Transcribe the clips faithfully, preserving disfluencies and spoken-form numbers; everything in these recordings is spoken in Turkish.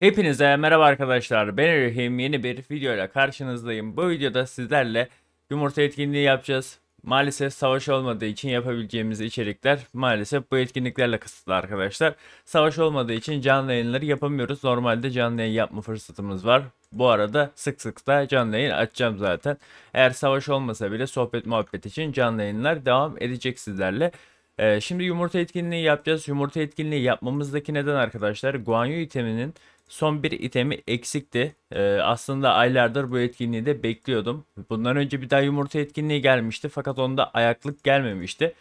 Hepinize merhaba arkadaşlar, ben ELoHiM, yeni bir videoyla karşınızdayım. Bu videoda sizlerle yumurta etkinliği yapacağız. Maalesef savaş olmadığı için yapabileceğimiz içerikler maalesef bu etkinliklerle kısıtlı arkadaşlar. Savaş olmadığı için canlı yayınları yapamıyoruz. Normalde canlı yayın yapma fırsatımız var. Bu arada sık sık da canlı yayın açacağım zaten. Eğer savaş olmasa bile sohbet muhabbet için canlı yayınlar devam edecek sizlerle. Ee, şimdi yumurta etkinliği yapacağız. Yumurta etkinliği yapmamızdaki neden arkadaşlar, Guanyu iteminin son bir itemi eksikti. Ee, aslında aylardır bu etkinliği de bekliyordum. Bundan önce bir daha yumurta etkinliği gelmişti fakat onda ayaklık gelmemişti.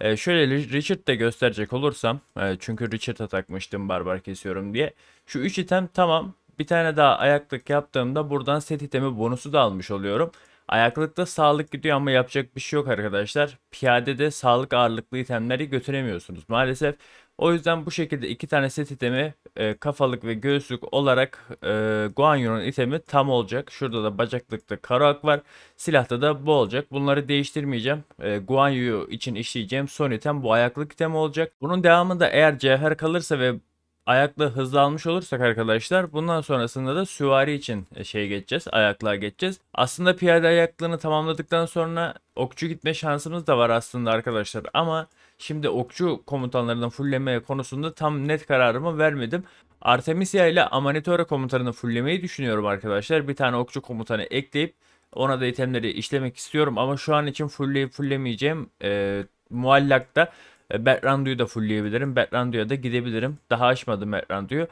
Ee, şöyle Richard da gösterecek olursam, e, çünkü Richard'a takmıştım barbar kesiyorum diye. Şu üç item tamam. Bir tane daha ayaklık yaptığımda buradan set itemi bonusu da almış oluyorum. Ayaklıkta sağlık gidiyor ama yapacak bir şey yok arkadaşlar. Piyadede sağlık ağırlıklı itemleri götüremiyorsunuz maalesef. O yüzden bu şekilde iki tane set itemi e, kafalık ve göğüslük olarak e, Guanyu'nun itemi tam olacak. Şurada da bacaklıkta karak var. Silahta da bu olacak. Bunları değiştirmeyeceğim. E, Guanyu için işleyeceğim son item bu ayaklık itemi olacak. Bunun devamında eğer cevher kalırsa ve ayakla hızlı almış olursak arkadaşlar, bundan sonrasında da süvari için şey geçeceğiz, ayaklığa geçeceğiz. Aslında piyade ayaklığını tamamladıktan sonra okçu gitme şansımız da var aslında arkadaşlar, ama şimdi okçu komutanlarından fullemeye konusunda tam net kararımı vermedim. Artemisia ile Amanitore komutanını fullemeyi düşünüyorum arkadaşlar. Bir tane okçu komutanı ekleyip ona da itemleri işlemek istiyorum, ama şu an için fullleyip fullemeyeceğim e, muallakta. Berrande'yu da fullleyebilirim. Berrande'ya da gidebilirim. Daha açmadım Berrande'yu.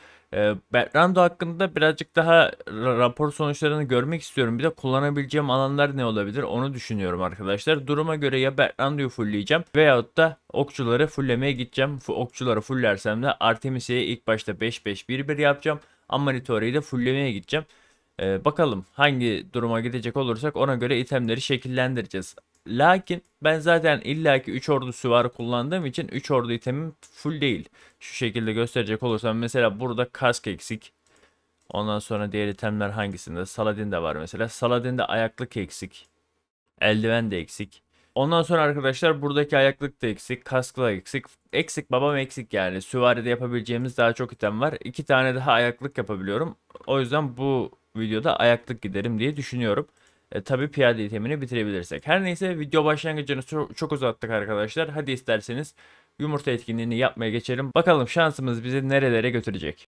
Berrande hakkında birazcık daha rapor sonuçlarını görmek istiyorum. Bir de kullanabileceğim alanlar ne olabilir onu düşünüyorum arkadaşlar. Duruma göre ya Berrande'yu fullleyeceğim veyahut da okçuları fulllemeye gideceğim. Okçuları fulllersem de Artemisia'yı ilk başta beş beş bir bir yapacağım. Amanitore'yi de fulllemeye gideceğim. Ee, bakalım hangi duruma gidecek olursak ona göre itemleri şekillendireceğiz. Lakin ben zaten illaki üç ordu süvari kullandığım için üç ordu itemim full değil. Şu şekilde gösterecek olursam mesela burada kask eksik. Ondan sonra diğer itemler hangisinde? Saladin'de var mesela. Saladin'de ayaklık eksik. Eldiven de eksik. Ondan sonra arkadaşlar buradaki ayaklık da eksik. Kask da eksik. Eksik babam eksik yani. Süvaride yapabileceğimiz daha çok item var. iki tane daha ayaklık yapabiliyorum. O yüzden bu videoda ayaklık giderim diye düşünüyorum. E, tabii piyade itemini bitirebilirsek. Her neyse, video başlangıcını çok, çok uzattık arkadaşlar. Hadi isterseniz yumurta etkinliğini yapmaya geçelim. Bakalım şansımız bizi nerelere götürecek.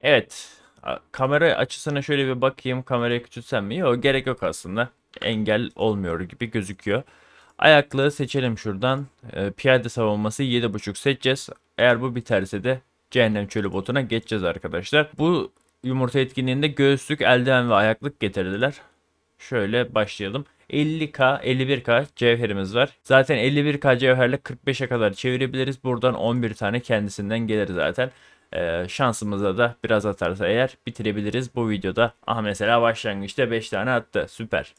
Evet. Kamera açısına şöyle bir bakayım. Kamerayı küçültsem mi? Yok, gerek yok aslında. Engel olmuyor gibi gözüküyor. Ayaklığı seçelim şuradan. E, piyade savunması yedi buçuk seçeceğiz. Eğer bu biterse de cehennem çölü botuna geçeceğiz arkadaşlar. Bu yumurta etkinliğinde göğüslük, eldiven ve ayaklık getirdiler. Şöyle başlayalım. elli bin elli bir bin cevherimiz var. Zaten elli bir bin cevherle kırk beşe kadar çevirebiliriz. Buradan on bir tane kendisinden gelir zaten. Ee, şansımıza da biraz atarsa eğer bitirebiliriz bu videoda. Ah mesela başlangıçta beş tane attı. Süper.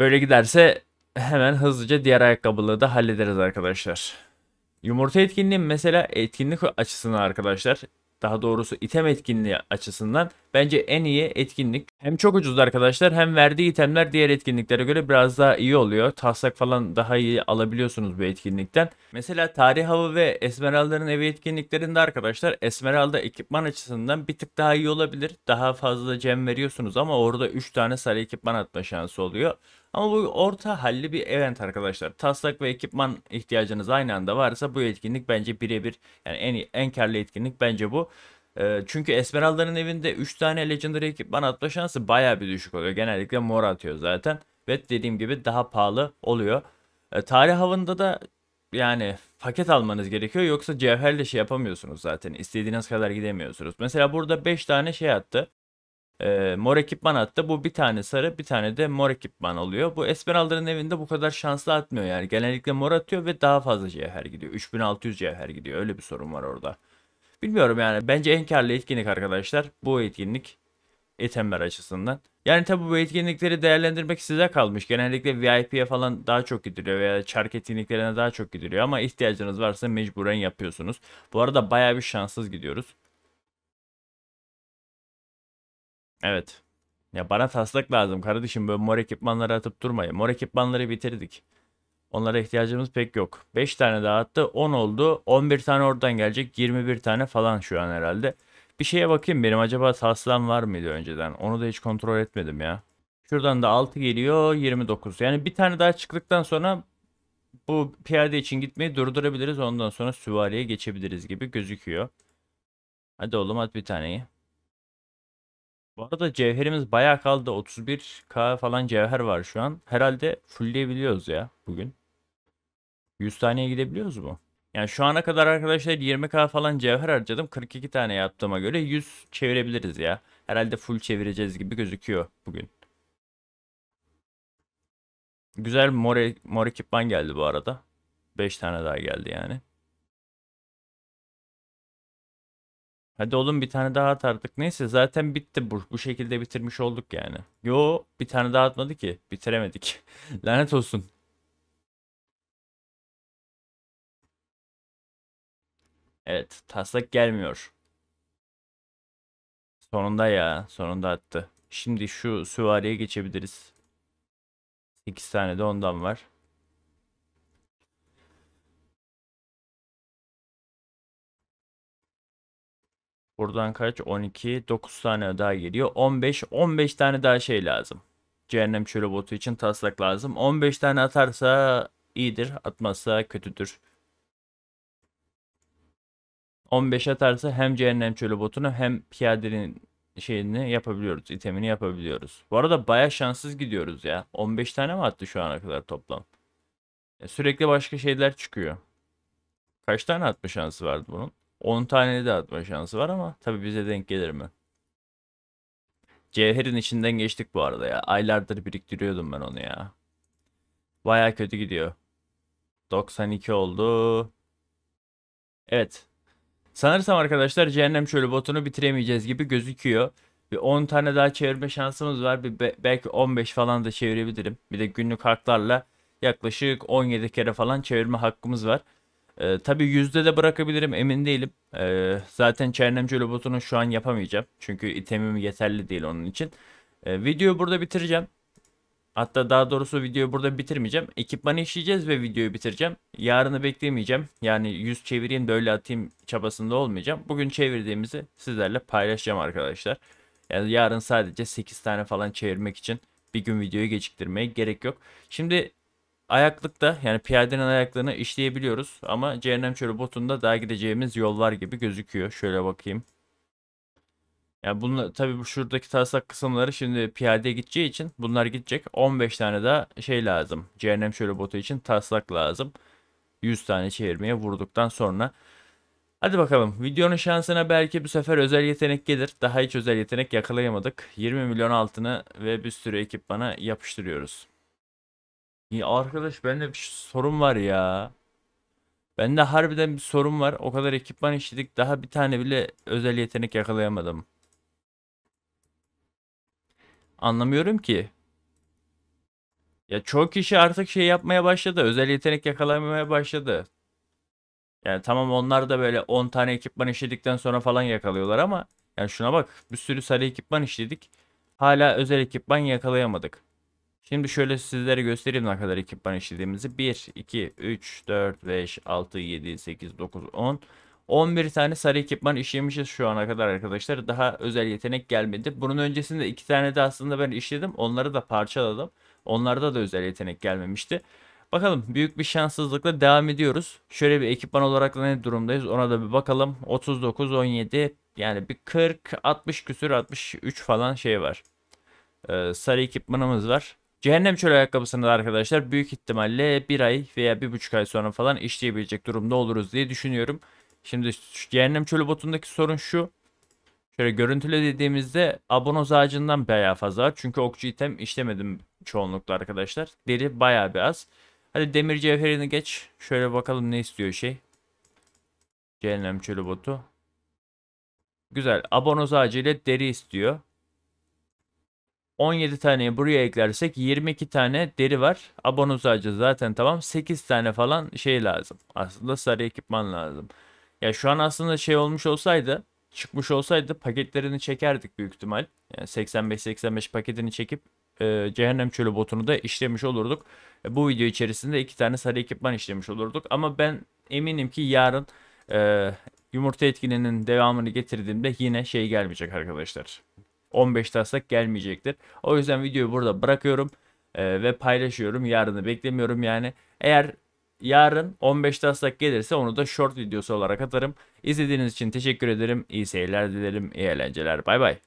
Böyle giderse hemen hızlıca diğer ayakkabılığı da hallederiz arkadaşlar. Yumurta etkinliği mesela etkinlik açısından arkadaşlar, daha doğrusu item etkinliği açısından bence en iyi etkinlik. Hem çok ucuz arkadaşlar, hem verdiği itemler diğer etkinliklere göre biraz daha iyi oluyor. Taslak falan daha iyi alabiliyorsunuz bu etkinlikten. Mesela tarih hava ve esmeraldaların evi etkinliklerinde arkadaşlar, esmeralda ekipman açısından bir tık daha iyi olabilir. Daha fazla gem veriyorsunuz ama orada üç tane sarı ekipman atma şansı oluyor. Ama bu orta halli bir event arkadaşlar. Taslak ve ekipman ihtiyacınız aynı anda varsa bu etkinlik bence birebir, yani en iyi, en karlı etkinlik bence bu. Ee, çünkü Esmeralda'nın evinde üç tane legendary ekipman atma şansı bayağı bir düşük oluyor. Genellikle mor atıyor zaten. Ve dediğim gibi daha pahalı oluyor. Ee, tarih havında da yani paket almanız gerekiyor. Yoksa cevherle şey yapamıyorsunuz zaten. İstediğiniz kadar gidemiyorsunuz. Mesela burada beş tane şey attı. E, mor ekipman attı. Bu bir tane sarı, bir tane de mor ekipman oluyor. Bu Esmeralda'nın evinde bu kadar şanslı atmıyor yani. Genellikle mor atıyor ve daha fazla cevher gidiyor. üç bin altı yüz cevher gidiyor. Öyle bir sorun var orada. Bilmiyorum yani. Bence en karlı etkinlik arkadaşlar bu etkinlik, itemler açısından. Yani tabi bu etkinlikleri değerlendirmek size kalmış. Genellikle V I P'ye falan daha çok gidiliyor veya çark etkinliklerine daha çok gidiliyor. Ama ihtiyacınız varsa mecburen yapıyorsunuz. Bu arada bayağı bir şanssız gidiyoruz. Evet. Ya bana taslak lazım kardeşim, böyle mor ekipmanları atıp durmayın. Mor ekipmanları bitirdik. Onlara ihtiyacımız pek yok. beş tane daha attı, on oldu. on bir tane oradan gelecek. yirmi bir tane falan şu an herhalde. Bir şeye bakayım benim, acaba taslam var mıydı önceden? Onu da hiç kontrol etmedim ya. Şuradan da altı geliyor, yirmi dokuz. Yani bir tane daha çıktıktan sonra bu piyade için gitmeyi durdurabiliriz. Ondan sonra süvariye geçebiliriz gibi gözüküyor. Hadi oğlum at bir taneyi. Bu arada cevherimiz bayağı kaldı. otuz bir K falan cevher var şu an. Herhalde fullleyebiliyoruz ya bugün. yüz taneye gidebiliyoruz mu? Yani şu ana kadar arkadaşlar yirmi K falan cevher harcadım. kırk iki tane yaptığıma göre yüz çevirebiliriz ya. Herhalde full çevireceğiz gibi gözüküyor bugün. Güzel mor, mor ekipman geldi bu arada. beş tane daha geldi yani. Hadi oğlum bir tane daha atardık. Neyse zaten bitti. Bu, bu şekilde bitirmiş olduk yani. Yo bir tane daha atmadı ki. Bitiremedik. Lanet olsun. Evet taslak gelmiyor. Sonunda ya. Sonunda attı. Şimdi şu süvariye geçebiliriz. iki tane de ondan var. Buradan kaç? on iki. dokuz tane daha geliyor. on beş. on beş tane daha şey lazım. Cehennem çölü botu için taslak lazım. on beş tane atarsa iyidir. Atmazsa kötüdür. on beş atarsa hem cehennem çölü botunu hem piyadenin şeyini yapabiliyoruz. İtemini yapabiliyoruz. Bu arada baya şanssız gidiyoruz ya. on beş tane mi attı şu ana kadar toplam? Ya sürekli başka şeyler çıkıyor. Kaç tane atma şansı vardı bunun? on tane de atma şansı var ama tabi bize denk gelir mi? Cevherin içinden geçtik bu arada ya. Aylardır biriktiriyordum ben onu ya. Baya kötü gidiyor. doksan iki oldu. Evet. Sanırsam arkadaşlar cehennem çölü botunu bitiremeyeceğiz gibi gözüküyor. Bir on tane daha çevirme şansımız var. Bir be belki on beş falan da çevirebilirim. Bir de günlük haklarla yaklaşık on yedi kere falan çevirme hakkımız var. Ee, tabii yüzde de bırakabilirim, emin değilim. Ee, zaten cehennem çölü botunu şu an yapamayacağım. Çünkü itemim yeterli değil onun için. Ee, videoyu burada bitireceğim. Hatta daha doğrusu videoyu burada bitirmeyeceğim. Ekipmanı işleyeceğiz ve videoyu bitireceğim. Yarını beklemeyeceğim. Yani yüz çevireyim de öyle atayım çabasında olmayacağım. Bugün çevirdiğimizi sizlerle paylaşacağım arkadaşlar. Yani yarın sadece sekiz tane falan çevirmek için bir gün videoyu geciktirmeye gerek yok. Şimdi ayaklıkta, yani piyadenin ayaklığını işleyebiliyoruz. Ama cehennem çölü botunda daha gideceğimiz yollar gibi gözüküyor. Şöyle bakayım. Yani bunlar tabii, bu şuradaki taslak kısımları şimdi piyadeye gideceği için bunlar gidecek. on beş tane daha şey lazım. Cehennem şöyle botu için taslak lazım. yüz tane çevirmeye vurduktan sonra. Hadi bakalım, videonun şansına belki bu sefer özel yetenek gelir. Daha hiç özel yetenek yakalayamadık. yirmi milyon altını ve bir sürü ekipmana yapıştırıyoruz. Ya arkadaş bende bir sorun var ya. Bende harbiden bir sorun var. O kadar ekipman işledik, daha bir tane bile özel yetenek yakalayamadım. Anlamıyorum ki. Ya çoğu kişi artık şey yapmaya başladı. Özel yetenek yakalamaya başladı. Yani tamam, onlar da böyle on tane ekipman işledikten sonra falan yakalıyorlar ama yani şuna bak, bir sürü sarı ekipman işledik. Hala özel ekipman yakalayamadık. Şimdi şöyle sizlere göstereyim ne kadar ekipman işlediğimizi. bir, iki, üç, dört, beş, altı, yedi, sekiz, dokuz, on. on bir tane sarı ekipman işlemişiz şu ana kadar arkadaşlar. Daha özel yetenek gelmedi. Bunun öncesinde iki tane de aslında ben işledim. Onları da parçaladım. Onlarda da özel yetenek gelmemişti. Bakalım, büyük bir şanssızlıkla devam ediyoruz. Şöyle bir ekipman olarak ne durumdayız ona da bir bakalım. otuz dokuz, on yedi, yani bir kırk, altmış küsür, altmış üç falan şey var. Ee, sarı ekipmanımız var. Cehennem çölü ayakkabısını da arkadaşlar büyük ihtimalle bir ay veya bir buçuk ay sonra falan işleyebilecek durumda oluruz diye düşünüyorum. Şimdi cehennem çölü botundaki sorun şu. Şöyle görüntüle dediğimizde abonoz ağacından bayağı fazla var. Çünkü okçu item işlemedim çoğunlukla arkadaşlar. Deri bayağı bir az. Hadi demir cevherini geç. Şöyle bakalım ne istiyor şey. Cehennem çölü botu. Güzel. Abonoz ağacı ile deri istiyor. on yedi taneyi buraya eklersek yirmi iki tane deri var. Abonoz ağacı zaten tamam. sekiz tane falan şey lazım. Aslında sarı ekipman lazım. Ya şu an aslında şey olmuş olsaydı, çıkmış olsaydı paketlerini çekerdik büyük ihtimal. Yani seksen beş seksen beş paketini çekip e, cehennem çölü botunu da işlemiş olurduk. E, bu video içerisinde iki tane sarı ekipman işlemiş olurduk. Ama ben eminim ki yarın e, yumurta etkinliğinin devamını getirdiğimde yine şey gelmeyecek arkadaşlar. on beş taslak gelmeyecektir. O yüzden videoyu burada bırakıyorum e, ve paylaşıyorum. Yarını beklemiyorum yani. Eğer yarın on beş taslak gelirse onu da short videosu olarak atarım. İzlediğiniz için teşekkür ederim. İyi seyirler dilerim. İyi eğlenceler. Bay bay.